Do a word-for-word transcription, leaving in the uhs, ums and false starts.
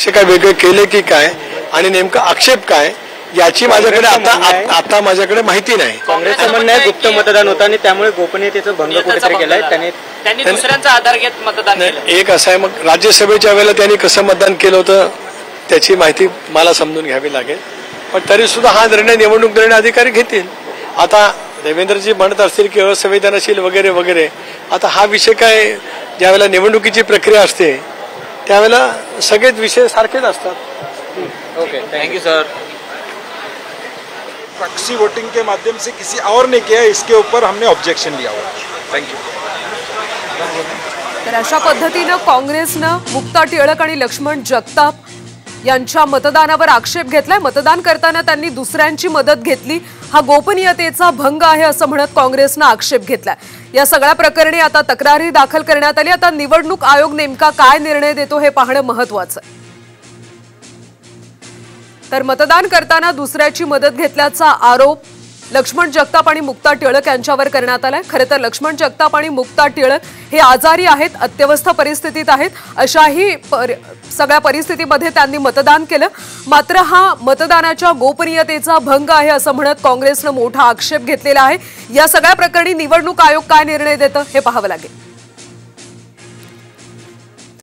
शिक्षक वेगळे केले की काय आणि नेमका आक्षेप काय याची माझ्याकडे आता आता माझ्याकडे माहिती नाही। काँग्रेसचं म्हणणं आहे गुप्त मतदान होतं आणि त्यामुळे गोपनीयतेचा भंग कुठेतरी केलाय त्यांनी, त्यांनी दुसऱ्यांचा आधार घेत मतदान केलं। एक असं आहे मग राज्यसभेच्या वेळेला त्यांनी कसं मतदान केलं होतं त्याची माहिती मला समजून घ्यावी लागेल, पण तरी सुद्धा हा निर्णय निवडणूक निर्णय अधिकारी घेतील। आता देवेंद्रजी म्हणत असतील की असंवेदनशील वगैरे वगैरे, आता हा विषय काय ज्यावेळेला निवडणुकीची प्रक्रिया असते त्यावेळेला सगळेच विषय सारखेच असतात। Okay thank you sir. Proxy voting के माध्यम से किसी और ने किया इसके ऊपर हमने ऑब्जेक्शन लिया हुआ। Thank you. तर अशा पद्धतीने काँग्रेसनं मुक्ता टिळक आणि लक्ष्मण जगताप यांच्या मतदानावर आक्षेप घेतलाय। मतदान करताना त्यांनी दुसऱ्यांची मदत घेतली हा गोपनीयतेचा भंग आहे असं म्हणत काँग्रेसनं आक्षेप घेतलाय। या सगळ्या प्रकरणी आता तक्रारी दाखल करण्यात आली। आता निवडणूक आयोग नेमका काय निर्णय देतो हे पाहणं महत्त्वाचं आहे। तर मतदान करताना दुसऱ्याची मदत घेतल्याचा आरोप लक्ष्मण जगताप आणि मुक्ता टिळक यांच्यावर करण्यात आलाय। खरं तर लक्ष्मण जगताप आणि मुक्ता टिळक हे आजारी आहेत, अत्यवस्थ परिस्थितीत आहेत, अशाही पर, सगळ्या परिस्थितीमध्ये त्यांनी मतदान केलं। मात्र हा मतदानाच्या गोपनीयतेचा भंग आहे असं म्हणत काँग्रेसनं मोठा आक्षेप घेतलेला आहे। या सगळ्या प्रकरणी निवडणूक आयोग काय निर्णय देतं हे पाहावं लागेल।